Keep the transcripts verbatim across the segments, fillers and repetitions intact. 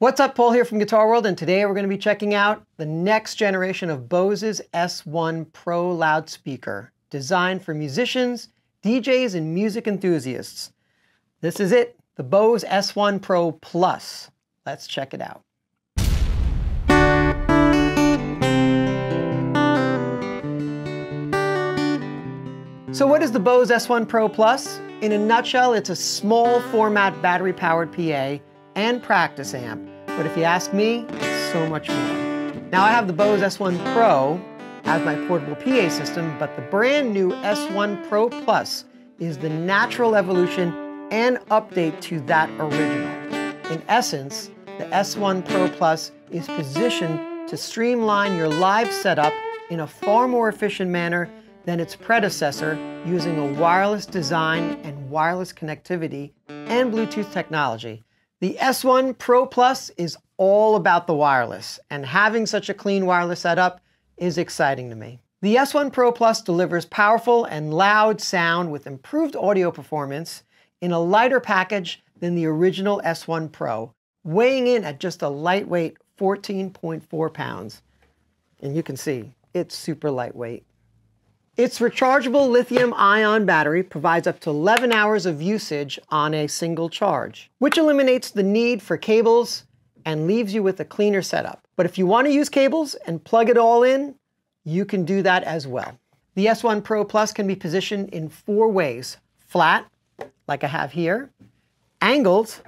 What's up, Paul here from Guitar World, and today we're going to be checking out the next generation of Bose's S one Pro loudspeaker, designed for musicians, D Js, and music enthusiasts. This is it, the Bose S one Pro Plus. Let's check it out. So what is the Bose S one Pro Plus? In a nutshell, it's a small format battery-powered P A and practice amp. But if you ask me, it's so much more. Now, I have the Bose S one Pro as my portable P A system, but the brand new S one Pro Plus is the natural evolution and update to that original. In essence, the S one Pro Plus is positioned to streamline your live setup in a far more efficient manner than its predecessor, using a wireless design and wireless connectivity and Bluetooth technology. The S one Pro Plus is all about the wireless, and having such a clean wireless setup is exciting to me. The S one Pro Plus delivers powerful and loud sound with improved audio performance in a lighter package than the original S one Pro, weighing in at just a lightweight fourteen point four pounds. And you can see, it's super lightweight. Its rechargeable lithium-ion battery provides up to eleven hours of usage on a single charge, which eliminates the need for cables and leaves you with a cleaner setup. But if you want to use cables and plug it all in, you can do that as well. The S one Pro Plus can be positioned in four ways: flat, like I have here, angled,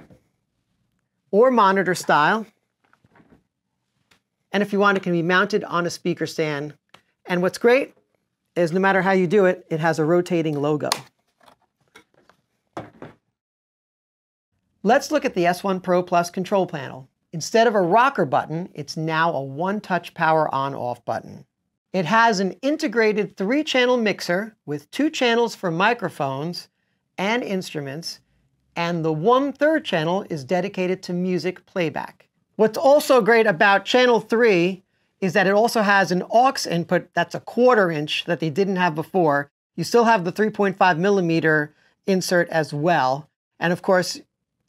or monitor style. And if you want, it can be mounted on a speaker stand. And what's great is no matter how you do it, it has a rotating logo. Let's look at the S one Pro Plus control panel. Instead of a rocker button, it's now a one-touch power on-off button. It has an integrated three-channel mixer with two channels for microphones and instruments, and the one-third channel is dedicated to music playback. What's also great about channel three is that it also has an aux input that's a quarter inch that they didn't have before. You still have the three point five millimeter insert as well. And of course,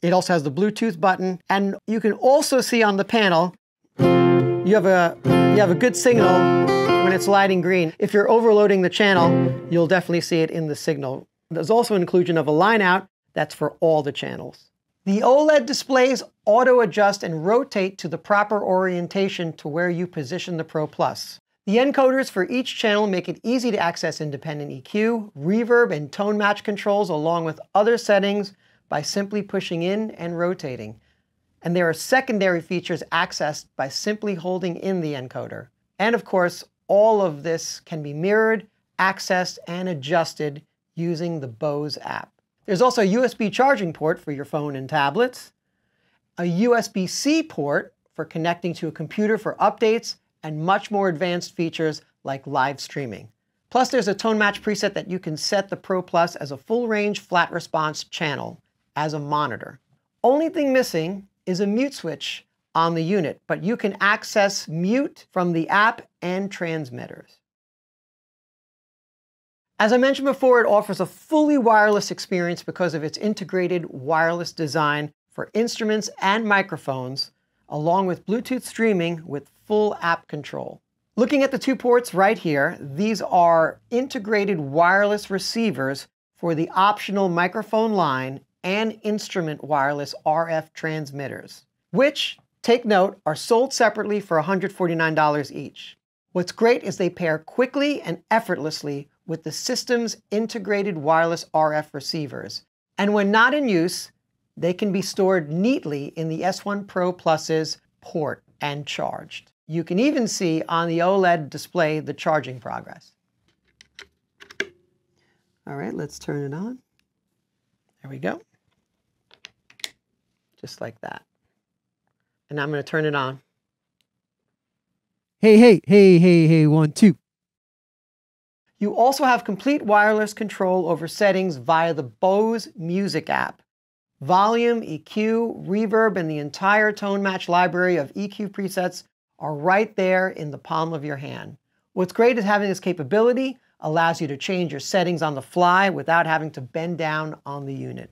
it also has the Bluetooth button. And you can also see on the panel, you have a, you have a good signal when it's lighting green. If you're overloading the channel, you'll definitely see it in the signal. There's also an inclusion of a line out that's for all the channels. The OLED displays auto-adjust and rotate to the proper orientation to where you position the Pro Plus. The encoders for each channel make it easy to access independent E Q, reverb, and tone match controls along with other settings by simply pushing in and rotating. And there are secondary features accessed by simply holding in the encoder. And of course, all of this can be mirrored, accessed, and adjusted using the Bose app. There's also a U S B charging port for your phone and tablets, a U S B C port for connecting to a computer for updates, and much more advanced features like live streaming. Plus, there's a tone match preset that you can set the Pro Plus as a full range flat response channel as a monitor. Only thing missing is a mute switch on the unit, but you can access mute from the app and transmitters. As I mentioned before, it offers a fully wireless experience because of its integrated wireless design for instruments and microphones, along with Bluetooth streaming with full app control. Looking at the two ports right here, these are integrated wireless receivers for the optional microphone line and instrument wireless R F transmitters, which, take note, are sold separately for one hundred forty-nine dollars each. What's great is they pair quickly and effortlessly with the system's integrated wireless R F receivers. And when not in use, they can be stored neatly in the S one Pro Plus's port and charged. You can even see on the OLED display the charging progress. All right, let's turn it on. There we go. Just like that. And I'm gonna turn it on. Hey, hey, hey, hey, hey, one, two. You also have complete wireless control over settings via the Bose Music app. Volume, E Q, reverb, and the entire tone match library of E Q presets are right there in the palm of your hand. What's great is having this capability allows you to change your settings on the fly without having to bend down on the unit.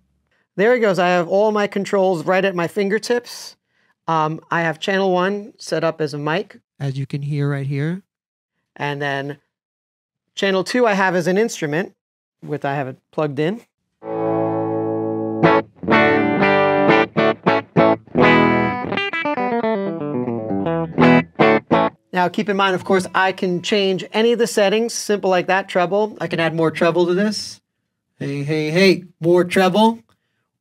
There it goes. I have all my controls right at my fingertips. Um, I have channel one set up as a mic, as you can hear right here. And then channel two I have as an instrument, with I have it plugged in. Now keep in mind, of course, I can change any of the settings, simple like that, treble. I can add more treble to this. Hey, hey, hey, more treble.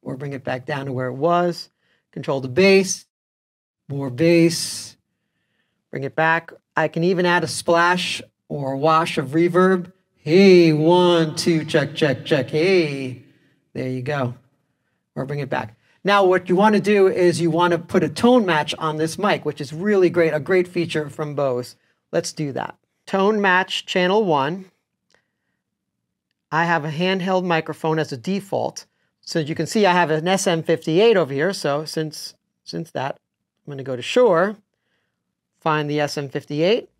Or bring it back down to where it was. Control the bass, more bass, bring it back. I can even add a splash or wash of reverb. Hey, one, two, check, check, check, hey. There you go. Or bring it back. Now what you want to do is you want to put a tone match on this mic, which is really great, a great feature from Bose. Let's do that. Tone match channel one. I have a handheld microphone as a default. So you can see I have an S M fifty-eight over here. So since, since that, I'm going to go to Shure, find the S M fifty-eight,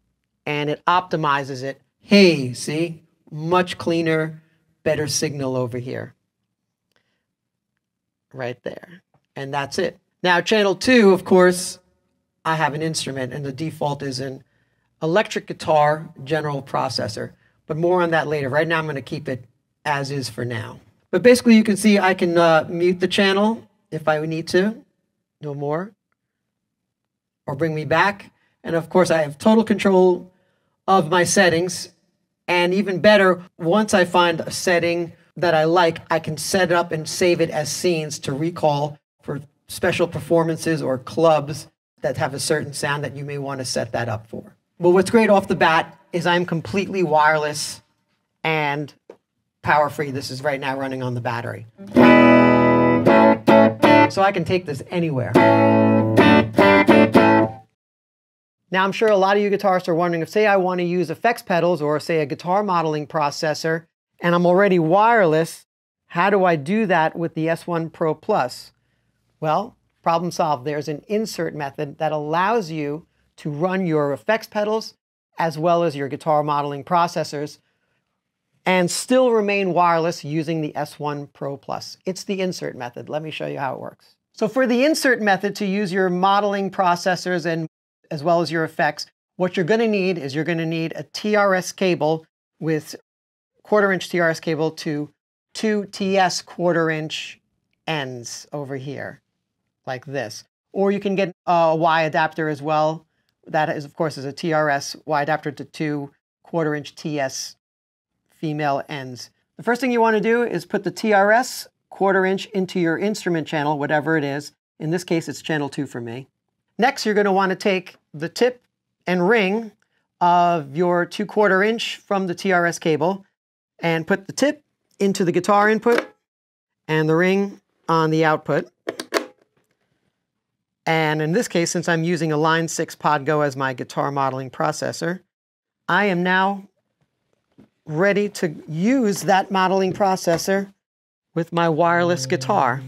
and it optimizes it. Hey, see? Much cleaner, better signal over here. Right there. And that's it. Now channel two, of course, I have an instrument, and the default is an electric guitar general processor. But more on that later. Right now I'm going to keep it as is for now. But basically you can see I can uh, mute the channel if I need to, no more, or bring me back. And of course I have total control of my settings. And even better, once I find a setting that I like, I can set it up and save it as scenes to recall for special performances or clubs that have a certain sound that you may want to set that up for. But what's great off the bat is I'm completely wireless and power free. This is right now running on the battery. So I can take this anywhere. Now I'm sure a lot of you guitarists are wondering if, say, I want to use effects pedals or, say, a guitar modeling processor, and I'm already wireless, how do I do that with the S one Pro Plus? Well, problem solved. There's an insert method that allows you to run your effects pedals as well as your guitar modeling processors and still remain wireless using the S one Pro Plus. It's the insert method. Let me show you how it works. So for the insert method to use your modeling processors and as well as your effects, what you're going to need is you're going to need a T R S cable with quarter inch T R S cable to two T S quarter inch ends over here like this. Or you can get a Y adapter as well. That is, of course, is a T R S Y adapter to two quarter inch T S female ends. The first thing you want to do is put the T R S quarter inch into your instrument channel, whatever it is. In this case, it's channel two for me. Next, you're going to want to take the tip and ring of your two quarter inch from the T R S cable and put the tip into the guitar input and the ring on the output. And in this case, since I'm using a Line six Pod Go as my guitar modeling processor, I am now ready to use that modeling processor with my wireless guitar.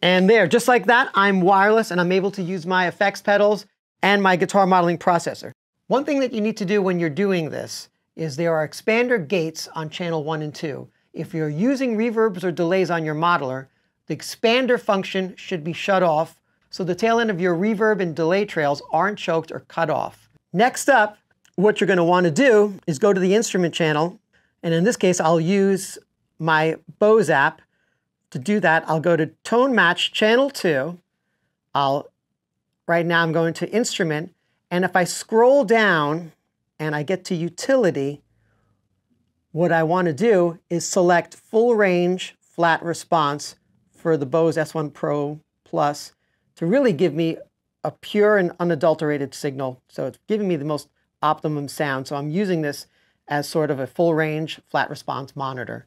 And there, just like that, I'm wireless and I'm able to use my effects pedals and my guitar modeling processor. One thing that you need to do when you're doing this is there are expander gates on channel one and two. If you're using reverbs or delays on your modeler, the expander function should be shut off so the tail end of your reverb and delay trails aren't choked or cut off. Next up, what you're going to want to do is go to the instrument channel, and in this case I'll use my Bose app. To do that, I'll go to Tone Match Channel two. I'll, right now I'm going to Instrument, and if I scroll down and I get to Utility, what I want to do is select Full Range Flat Response for the Bose S one Pro Plus. To really give me a pure and unadulterated signal. So it's giving me the most optimum sound. So I'm using this as sort of a full range flat response monitor.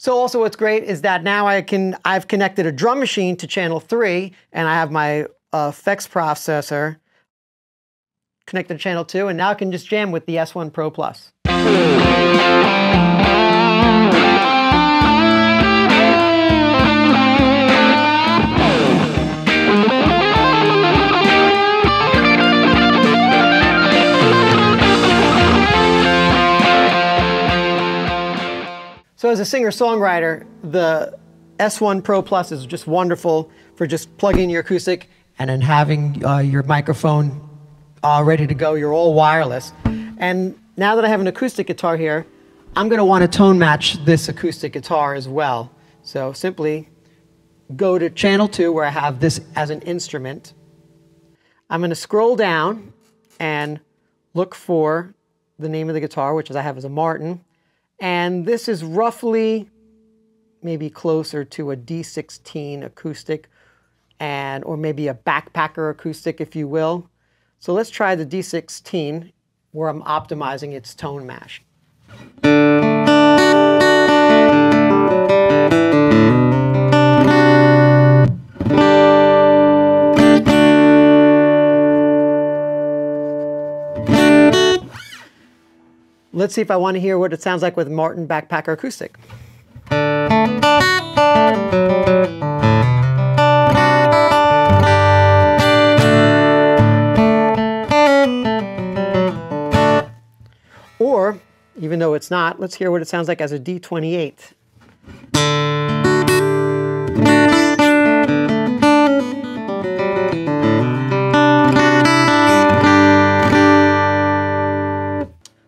So also what's great is that now I can, I've connected a drum machine to channel three, and I have my uh, effects processor connect to channel two, and now I can just jam with the S one Pro Plus. So as a singer-songwriter, the S one Pro Plus is just wonderful for just plugging your acoustic and then having uh, your microphone all ready to go. You're all wireless. And now that I have an acoustic guitar here, I'm going to want to tone match this acoustic guitar as well. So simply go to channel two, where I have this as an instrument. I'm going to scroll down and look for the name of the guitar, which I have as a Martin. And this is roughly maybe closer to a D sixteen acoustic, and or maybe a backpacker acoustic, if you will. So let's try the D sixteen, where I'm optimizing its tone match. Let's see if I want to hear what it sounds like with Martin Backpacker Acoustic. Or, even though it's not, let's hear what it sounds like as a D twenty-eight.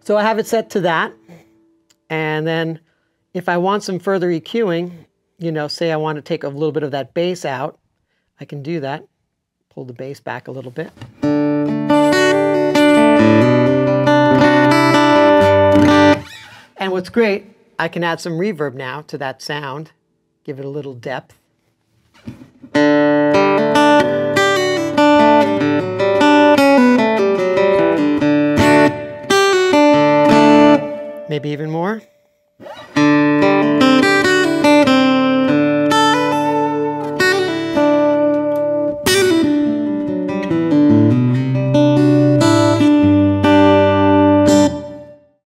So I have it set to that, and then if I want some further EQing, you know, say I want to take a little bit of that bass out, I can do that. Pull the bass back a little bit. And what's great, I can add some reverb now to that sound, give it a little depth. Maybe even more.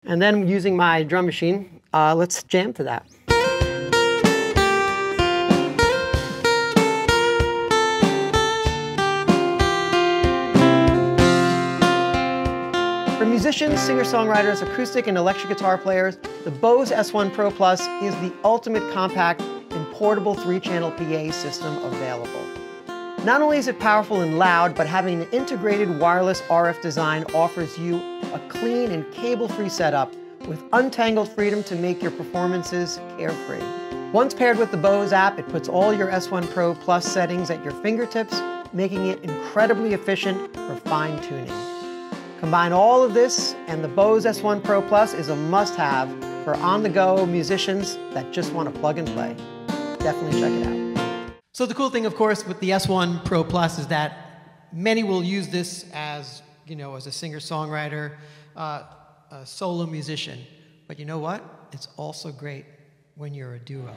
And then using my drum machine, uh, let's jam to that. For musicians, singer-songwriters, acoustic and electric guitar players, the Bose S one Pro Plus is the ultimate compact and portable three-channel P A system available. Not only is it powerful and loud, but having an integrated wireless R F design offers you a clean and cable-free setup with untangled freedom to make your performances carefree. Once paired with the Bose app, it puts all your S one Pro Plus settings at your fingertips, making it incredibly efficient for fine-tuning. Combine all of this, and the Bose S one Pro Plus is a must-have for on-the-go musicians that just want to plug and play. Definitely check it out. So the cool thing, of course, with the S one Pro Plus is that many will use this as, you know, as a singer-songwriter, uh, a solo musician. But you know what? It's also great when you're a duo.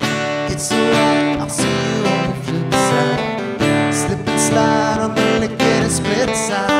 It's alright, I'll see you on the flip side. Slip and slide on the lick and split side.